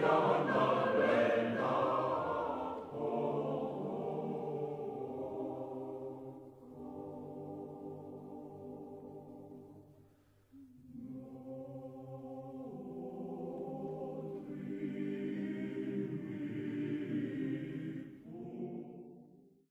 No, no.